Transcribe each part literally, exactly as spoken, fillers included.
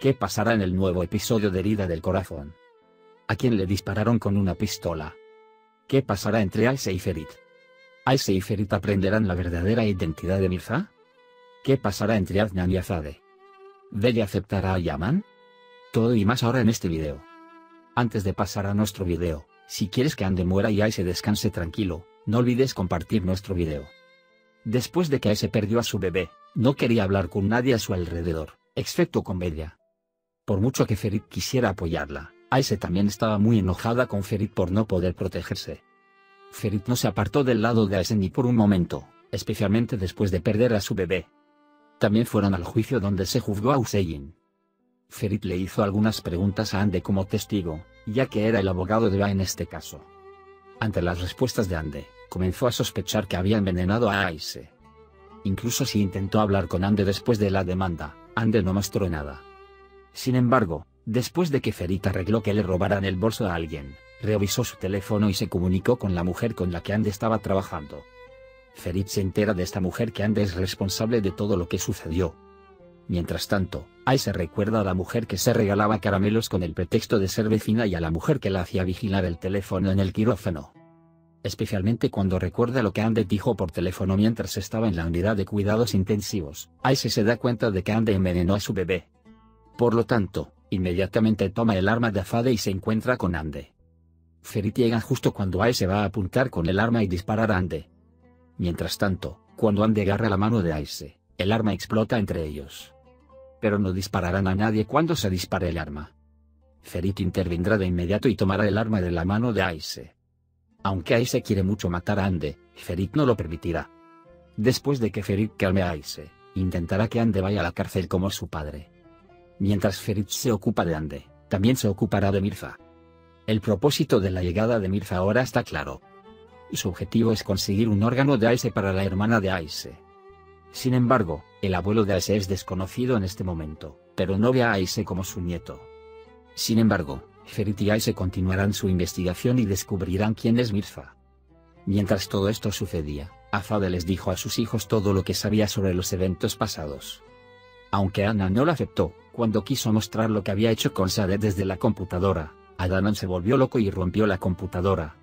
¿Qué pasará en el nuevo episodio de Herida del Corazón? ¿A quién le dispararon con una pistola? ¿Qué pasará entre Ayşe y Ferit? ¿Ayşe y Ferit aprenderán la verdadera identidad de Mirza? ¿Qué pasará entre Adnan y Azade? ¿Bella aceptará a Yaman? Todo y más ahora en este video. Antes de pasar a nuestro video, si quieres que Hande muera y Ayşe descanse tranquilo, no olvides compartir nuestro video. Después de que Ayşe perdió a su bebé, no quería hablar con nadie a su alrededor, excepto con Bella. Por mucho que Ferit quisiera apoyarla, Ayşe también estaba muy enojada con Ferit por no poder protegerse. Ferit no se apartó del lado de Ayşe ni por un momento, especialmente después de perder a su bebé. También fueron al juicio donde se juzgó a Hüseyin. Ferit le hizo algunas preguntas a Hande como testigo, ya que era el abogado de Ba en este caso. Ante las respuestas de Hande, comenzó a sospechar que había envenenado a Ayşe. Incluso si intentó hablar con Hande después de la demanda, Hande no mostró nada. Sin embargo, después de que Ferit arregló que le robaran el bolso a alguien, revisó su teléfono y se comunicó con la mujer con la que Hande estaba trabajando. Ferit se entera de esta mujer que Hande es responsable de todo lo que sucedió. Mientras tanto, Ayşe recuerda a la mujer que se regalaba caramelos con el pretexto de ser vecina y a la mujer que la hacía vigilar el teléfono en el quirófano. Especialmente cuando recuerda lo que Hande dijo por teléfono mientras estaba en la unidad de cuidados intensivos, Ayşe se da cuenta de que Hande envenenó a su bebé. Por lo tanto, inmediatamente toma el arma de Azade y se encuentra con Hande. Ferit llega justo cuando Ayşe va a apuntar con el arma y disparar a Hande. Mientras tanto, cuando Hande agarra la mano de Ayşe, el arma explota entre ellos. Pero no dispararán a nadie cuando se dispare el arma. Ferit intervendrá de inmediato y tomará el arma de la mano de Ayşe. Aunque Ayşe quiere mucho matar a Hande, Ferit no lo permitirá. Después de que Ferit calme a Ayşe, intentará que Hande vaya a la cárcel como su padre. Mientras Ferit se ocupa de Hande, también se ocupará de Mirza. El propósito de la llegada de Mirza ahora está claro. Su objetivo es conseguir un órgano de Ayşe para la hermana de Ayşe. Sin embargo, el abuelo de Ayşe es desconocido en este momento, pero no ve a Ayşe como su nieto. Sin embargo, Ferit y Ayşe continuarán su investigación y descubrirán quién es Mirza. Mientras todo esto sucedía, Azade les dijo a sus hijos todo lo que sabía sobre los eventos pasados. Aunque Adnan no lo aceptó, cuando quiso mostrar lo que había hecho con Sadet desde la computadora, Adnan se volvió loco y rompió la computadora.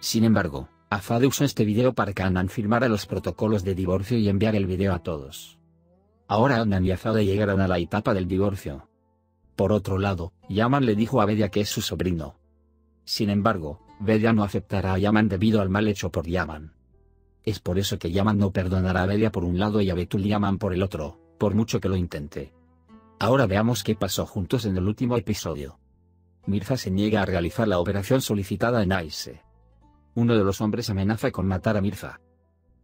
Sin embargo, Azade usó este video para que Adnan firmara los protocolos de divorcio y enviar el video a todos. Ahora Adnan y Azade llegarán a la etapa del divorcio. Por otro lado, Yaman le dijo a Bedia que es su sobrino. Sin embargo, Bedia no aceptará a Yaman debido al mal hecho por Yaman. Es por eso que Yaman no perdonará a Bedia por un lado y a Betül Yaman por el otro, por mucho que lo intente. Ahora veamos qué pasó juntos en el último episodio. Mirza se niega a realizar la operación solicitada en Ayşe. Uno de los hombres amenaza con matar a Mirza.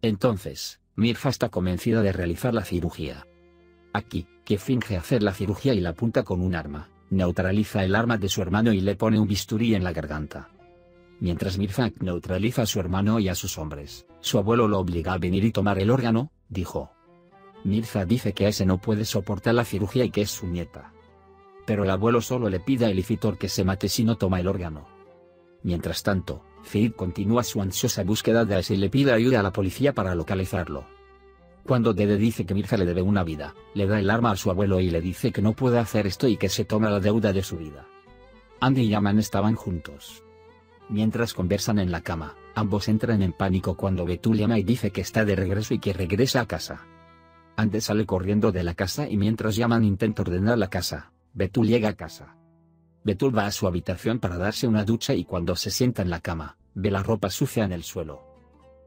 Entonces, Mirza está convencida de realizar la cirugía. Aquí, que finge hacer la cirugía y la apunta con un arma, neutraliza el arma de su hermano y le pone un bisturí en la garganta. Mientras Mirza neutraliza a su hermano y a sus hombres, su abuelo lo obliga a venir y tomar el órgano, dijo. Mirza dice que Ayşe no puede soportar la cirugía y que es su nieta. Pero el abuelo solo le pide a Elicitor que se mate si no toma el órgano. Mientras tanto, Ferit continúa su ansiosa búsqueda de Ayşe y le pide ayuda a la policía para localizarlo. Cuando Dede dice que Mirza le debe una vida, le da el arma a su abuelo y le dice que no puede hacer esto y que se toma la deuda de su vida. Hande y Yaman estaban juntos. Mientras conversan en la cama, ambos entran en pánico cuando Betül llama y dice que está de regreso y que regresa a casa. Hande sale corriendo de la casa y mientras Yaman intenta ordenar la casa, Betül llega a casa. Betül va a su habitación para darse una ducha y cuando se sienta en la cama, ve la ropa sucia en el suelo.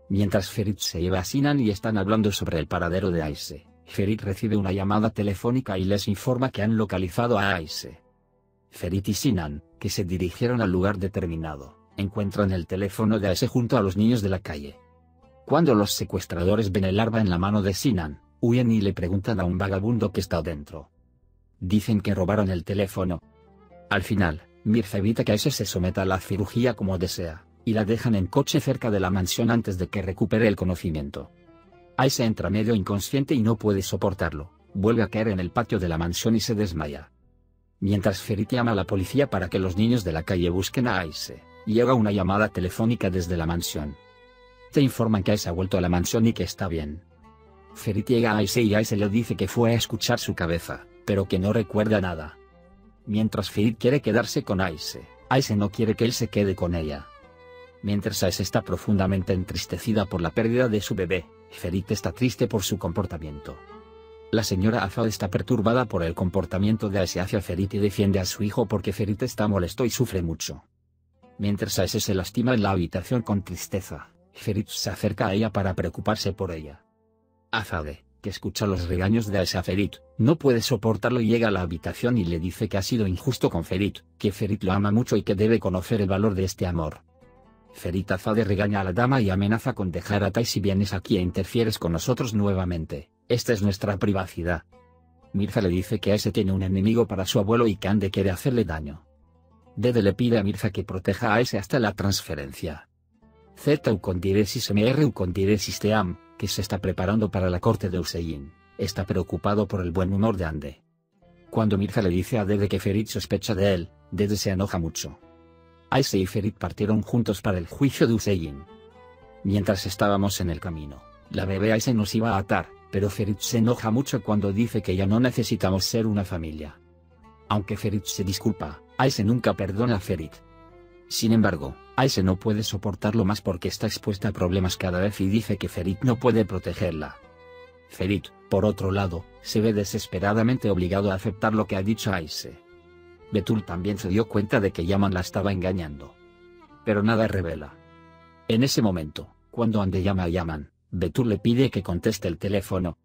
Mientras Ferit se lleva a Sinan y están hablando sobre el paradero de Ayşe, Ferit recibe una llamada telefónica y les informa que han localizado a Ayşe. Ferit y Sinan, que se dirigieron al lugar determinado, encuentran el teléfono de Ayşe junto a los niños de la calle. Cuando los secuestradores ven el arma en la mano de Sinan, huyen y le preguntan a un vagabundo que está dentro. Dicen que robaron el teléfono. Al final, Mirza evita que Ayşe se someta a la cirugía como desea, y la dejan en coche cerca de la mansión antes de que recupere el conocimiento. Ayşe entra medio inconsciente y no puede soportarlo, vuelve a caer en el patio de la mansión y se desmaya. Mientras Ferit llama a la policía para que los niños de la calle busquen a Ayşe, llega una llamada telefónica desde la mansión. Te informan que Ayşe ha vuelto a la mansión y que está bien. Ferit llega a Ayşe y Ayşe le dice que fue a escuchar su cabeza, pero que no recuerda nada. Mientras Ferit quiere quedarse con Ayşe, Ayşe no quiere que él se quede con ella. Mientras Ayşe está profundamente entristecida por la pérdida de su bebé, Ferit está triste por su comportamiento. La señora Azade está perturbada por el comportamiento de Ayşe hacia Ferit y defiende a su hijo porque Ferit está molesto y sufre mucho. Mientras Ayşe se lastima en la habitación con tristeza, Ferit se acerca a ella para preocuparse por ella. Azade, que escucha los regaños de Ayşe a Ferit, no puede soportarlo y llega a la habitación y le dice que ha sido injusto con Ferit, que Ferit lo ama mucho y que debe conocer el valor de este amor. Ferit Azade regaña a la dama y amenaza con dejar a Tai si vienes aquí e interfieres con nosotros nuevamente, esta es nuestra privacidad. Mirza le dice que Ayşe tiene un enemigo para su abuelo y que Hande quiere hacerle daño. Dede le pide a Mirza que proteja a Ayşe hasta la transferencia. Z u condiresis mr u condiresis team, que se está preparando para la corte de Hüseyin, está preocupado por el buen humor de Hande. Cuando Mirza le dice a Dede que Ferit sospecha de él, Dede se enoja mucho. Ayşe y Ferit partieron juntos para el juicio de Hüseyin. Mientras estábamos en el camino, la bebé Ayşe nos iba a atar, pero Ferit se enoja mucho cuando dice que ya no necesitamos ser una familia. Aunque Ferit se disculpa, Ayşe nunca perdona a Ferit. Sin embargo, Ayşe no puede soportarlo más porque está expuesta a problemas cada vez y dice que Ferit no puede protegerla. Ferit, por otro lado, se ve desesperadamente obligado a aceptar lo que ha dicho Ayşe. Betül también se dio cuenta de que Yaman la estaba engañando. Pero nada revela. En ese momento, cuando Hande llama a Yaman, Betül le pide que conteste el teléfono.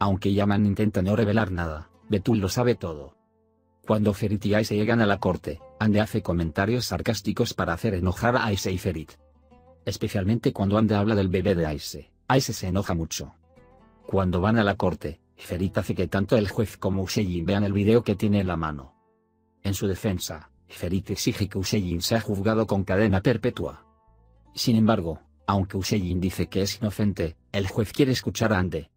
Aunque Yaman intenta no revelar nada, Betül lo sabe todo. Cuando Ferit y Ayşe llegan a la corte, Hande hace comentarios sarcásticos para hacer enojar a Ayşe y Ferit. Especialmente cuando Hande habla del bebé de Ayşe, Ayşe se enoja mucho. Cuando van a la corte, Ferit hace que tanto el juez como Hüseyin vean el video que tiene en la mano. En su defensa, Ferit exige que Hüseyin sea juzgado con cadena perpetua. Sin embargo, aunque Hüseyin dice que es inocente, el juez quiere escuchar a Hande.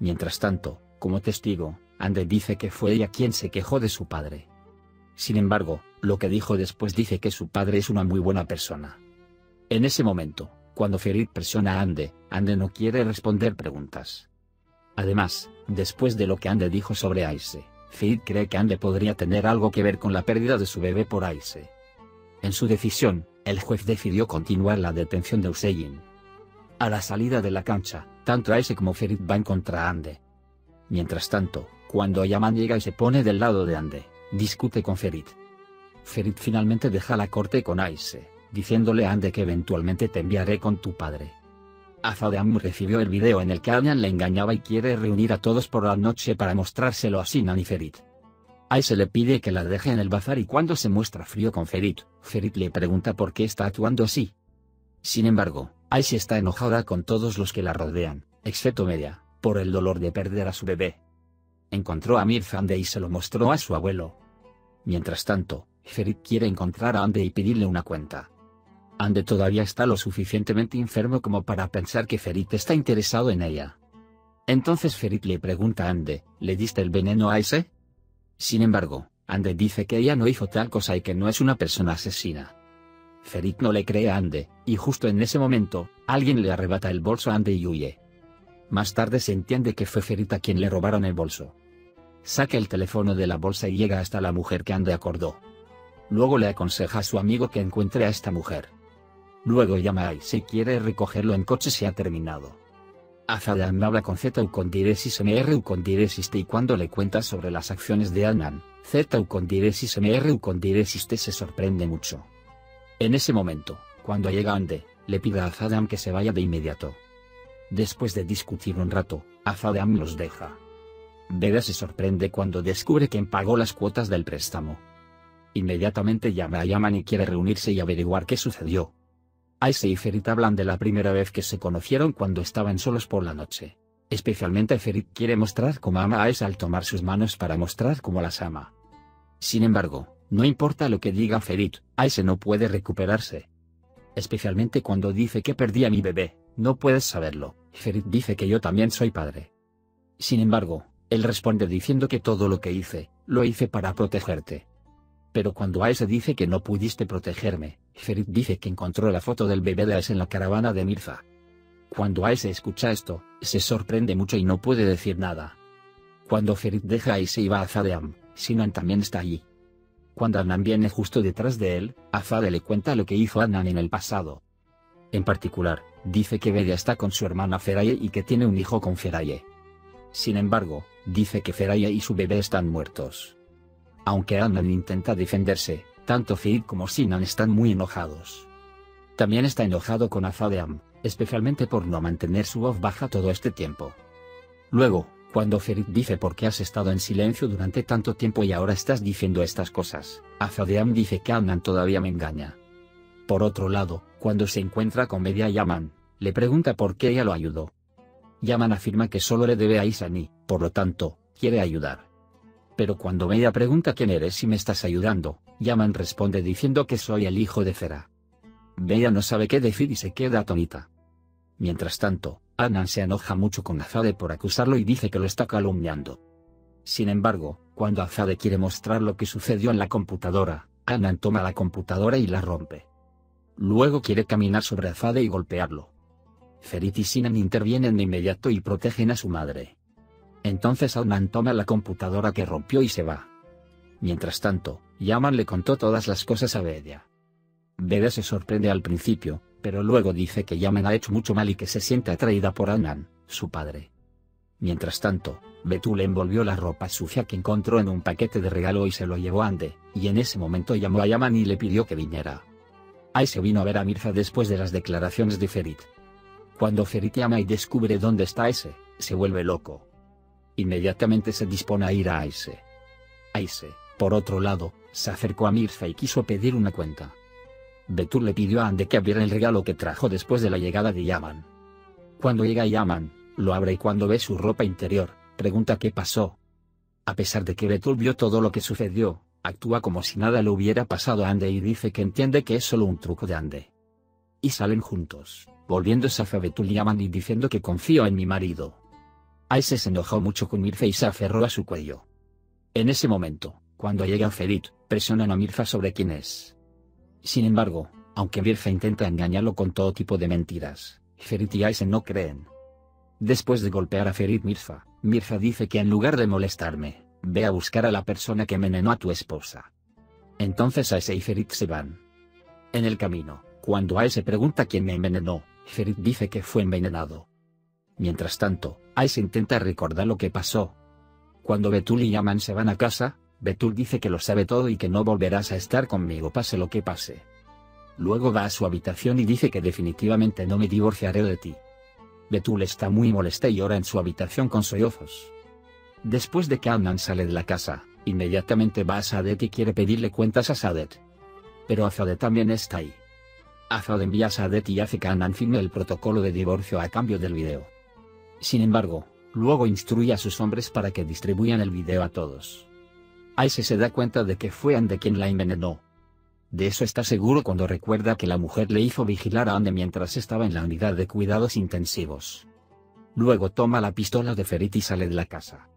Mientras tanto, como testigo, Hande dice que fue ella quien se quejó de su padre. Sin embargo, lo que dijo después dice que su padre es una muy buena persona. En ese momento, cuando Ferit presiona a Hande, Hande no quiere responder preguntas. Además, después de lo que Hande dijo sobre Ayşe, Ferit cree que Hande podría tener algo que ver con la pérdida de su bebé por Ayşe. En su decisión, el juez decidió continuar la detención de Hüseyin. A la salida de la cancha, tanto Ayşe como Ferit van contra Hande. Mientras tanto, cuando Yaman llega y se pone del lado de Hande, discute con Ferit. Ferit finalmente deja la corte con Ayşe, diciéndole a Hande que eventualmente te enviaré con tu padre. Azade recibió el video en el que Adnan le engañaba y quiere reunir a todos por la noche para mostrárselo a Sinan y Ferit. Ayşe le pide que la deje en el bazar y cuando se muestra frío con Ferit, Ferit le pregunta por qué está actuando así. Sin embargo, Ayşe está enojada con todos los que la rodean, excepto Medya, por el dolor de perder a su bebé. Encontró a Mirza Hande y se lo mostró a su abuelo. Mientras tanto, Ferit quiere encontrar a Hande y pedirle una cuenta. Hande todavía está lo suficientemente enfermo como para pensar que Ferit está interesado en ella. Entonces Ferit le pregunta a Hande, ¿le diste el veneno a Ayşe? Sin embargo, Hande dice que ella no hizo tal cosa y que no es una persona asesina. Ferit no le cree a Hande, y justo en ese momento, alguien le arrebata el bolso a Hande y huye. Más tarde se entiende que fue Ferit a quien le robaron el bolso. Saca el teléfono de la bolsa y llega hasta la mujer que Hande acordó. Luego le aconseja a su amigo que encuentre a esta mujer. Luego llama a Ayşe y quiere recogerlo en coche si ha terminado. Azade habla con Z u condiresis mr u condiresis t y cuando le cuenta sobre las acciones de Adnan, Z u condiresis mr u condiresis t se sorprende mucho. En ese momento, cuando llega Hande, le pide a Azade que se vaya de inmediato. Después de discutir un rato, Azade los deja. Bedia se sorprende cuando descubre que pagó las cuotas del préstamo. Inmediatamente llama a Yaman y quiere reunirse y averiguar qué sucedió. Ayşe y Ferit hablan de la primera vez que se conocieron cuando estaban solos por la noche. Especialmente Ferit quiere mostrar cómo ama a Ayşe al tomar sus manos para mostrar cómo las ama. Sin embargo, no importa lo que diga Ferit, Ayşe no puede recuperarse. Especialmente cuando dice que perdí a mi bebé, no puedes saberlo, Ferit dice que yo también soy padre. Sin embargo, él responde diciendo que todo lo que hice, lo hice para protegerte. Pero cuando Ayşe dice que no pudiste protegerme, Ferit dice que encontró la foto del bebé de Ayşe en la caravana de Mirza. Cuando Ayşe escucha esto, se sorprende mucho y no puede decir nada. Cuando Ferit deja y se iba a Azade, Sinan también está allí. Cuando Adnan viene justo detrás de él, Azade le cuenta lo que hizo Adnan en el pasado. En particular, dice que Bedia está con su hermana Feraye y que tiene un hijo con Feraye. Sin embargo, dice que Feraye y su bebé están muertos. Aunque Adnan intenta defenderse, tanto Ferit como Sinan están muy enojados. También está enojado con Azade, especialmente por no mantener su voz baja todo este tiempo. Luego, cuando Ferit dice por qué has estado en silencio durante tanto tiempo y ahora estás diciendo estas cosas, Azade dice que Adnan todavía me engaña. Por otro lado, cuando se encuentra con Medya, Yaman le pregunta por qué ella lo ayudó. Yaman afirma que solo le debe a Isani, por lo tanto, quiere ayudar. Pero cuando Medya pregunta quién eres y me estás ayudando, Yaman responde diciendo que soy el hijo de Fera. Medya no sabe qué decir y se queda atónita. Mientras tanto, Adnan se enoja mucho con Azade por acusarlo y dice que lo está calumniando. Sin embargo, cuando Azade quiere mostrar lo que sucedió en la computadora, Adnan toma la computadora y la rompe. Luego quiere caminar sobre Azade y golpearlo. Ferit y Sinan intervienen de inmediato y protegen a su madre. Entonces Adnan toma la computadora que rompió y se va. Mientras tanto, Yaman le contó todas las cosas a Bedia. Bedia se sorprende al principio, pero luego dice que Yaman ha hecho mucho mal y que se siente atraída por Adnan, su padre. Mientras tanto, Betül envolvió la ropa sucia que encontró en un paquete de regalo y se lo llevó a Hande, y en ese momento llamó a Yaman y le pidió que viniera. Ayşe vino a ver a Mirza después de las declaraciones de Ferit. Cuando Ferit llama y descubre dónde está Ayşe, se vuelve loco. Inmediatamente se dispone a ir a Ayşe. Ayşe, por otro lado, se acercó a Mirza y quiso pedir una cuenta. Betül le pidió a Hande que abriera el regalo que trajo después de la llegada de Yaman. Cuando llega Yaman, lo abre y cuando ve su ropa interior, pregunta qué pasó. A pesar de que Betül vio todo lo que sucedió, actúa como si nada le hubiera pasado a Hande y dice que entiende que es solo un truco de Hande. Y salen juntos, volviéndose hacia Betül y Yaman y diciendo que confío en mi marido. Ayşe se enojó mucho con Mirza y se aferró a su cuello. En ese momento, cuando llega Ferit, presionan a Mirza sobre quién es. Sin embargo, aunque Mirza intenta engañarlo con todo tipo de mentiras, Ferit y Ayşe no creen. Después de golpear a Ferit Mirza, Mirza dice que en lugar de molestarme, ve a buscar a la persona que envenenó a tu esposa. Entonces Ayşe y Ferit se van. En el camino, cuando Ayşe pregunta quién me envenenó, Ferit dice que fue envenenado. Mientras tanto, Ayşe intenta recordar lo que pasó. Cuando Betül y Yaman se van a casa, Betül dice que lo sabe todo y que no volverás a estar conmigo pase lo que pase. Luego va a su habitación y dice que definitivamente no me divorciaré de ti. Betül está muy molesta y llora en su habitación con sollozos. Después de que Adnan sale de la casa, inmediatamente va a Sadet y quiere pedirle cuentas a Sadet. Pero Azade también está ahí. Azade envía a Sadet y hace que Adnan firme el protocolo de divorcio a cambio del video. Sin embargo, luego instruye a sus hombres para que distribuyan el video a todos. Ayşe se da cuenta de que fue Hande quien la envenenó. De eso está seguro cuando recuerda que la mujer le hizo vigilar a Hande mientras estaba en la unidad de cuidados intensivos. Luego toma la pistola de Ferit y sale de la casa.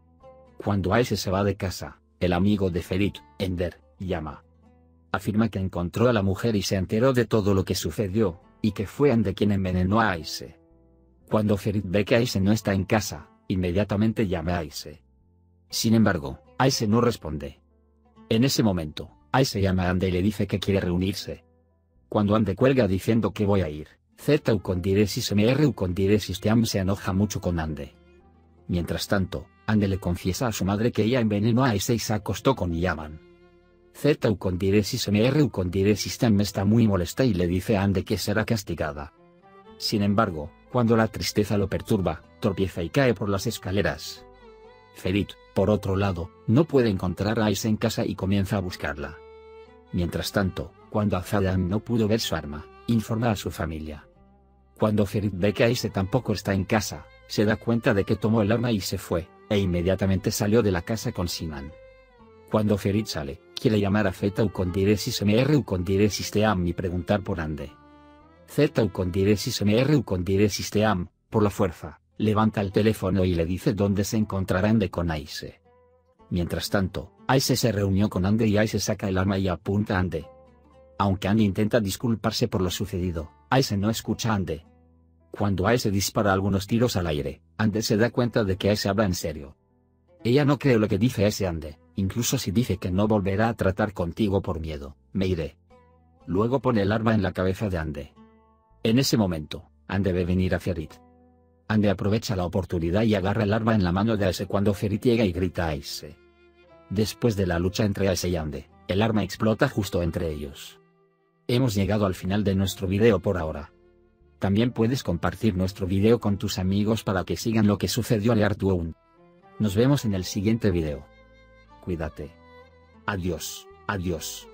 Cuando Ayşe se va de casa, el amigo de Ferit, Ender, llama. Afirma que encontró a la mujer y se enteró de todo lo que sucedió, y que fue Hande quien envenenó a Ayşe. Cuando Ferit ve que Ayşe no está en casa, inmediatamente llama a Ayşe. Sin embargo, Ayşe no responde. En ese momento, Ayşe llama a Hande y le dice que quiere reunirse. Cuando Hande cuelga diciendo que voy a ir, Zeta u condiresis M R u condiresis Team se enoja mucho con Hande. Mientras tanto, Hande le confiesa a su madre que ella envenenó a Ayşe y se acostó con Yaman. Zeta u condiresis M R u condiresis Team está muy molesta y le dice a Hande que será castigada. Sin embargo, cuando la tristeza lo perturba, tropieza y cae por las escaleras. Ferit, por otro lado, no puede encontrar a Ayşe en casa y comienza a buscarla. Mientras tanto, cuando Azade no pudo ver su arma, informa a su familia. Cuando Ferit ve que Ayşe tampoco está en casa, se da cuenta de que tomó el arma y se fue, e inmediatamente salió de la casa con Sinan. Cuando Ferit sale, quiere llamar a Zeta u condiresis M R u condiresis Team y preguntar por Hande. Zeta u condiresis M R u condiresis Team, por la fuerza, levanta el teléfono y le dice dónde se encontrará Hande con Ayşe. Mientras tanto, Ayşe se reunió con Hande y Ayşe saca el arma y apunta a Hande. Aunque Hande intenta disculparse por lo sucedido, Ayşe no escucha a Hande. Cuando Ayşe dispara algunos tiros al aire, Hande se da cuenta de que Ayşe habla en serio. Ella no cree lo que dice ese Hande, incluso si dice que no volverá a tratar contigo por miedo, me iré. Luego pone el arma en la cabeza de Hande. En ese momento, Hande ve venir a Ferit. Hande aprovecha la oportunidad y agarra el arma en la mano de Ayşe cuando Ferit llega y grita a Ayşe. Después de la lucha entre Ayşe y Hande, el arma explota justo entre ellos. Hemos llegado al final de nuestro video por ahora. También puedes compartir nuestro video con tus amigos para que sigan lo que sucedió a Artuğrul. Nos vemos en el siguiente video. Cuídate. Adiós, adiós.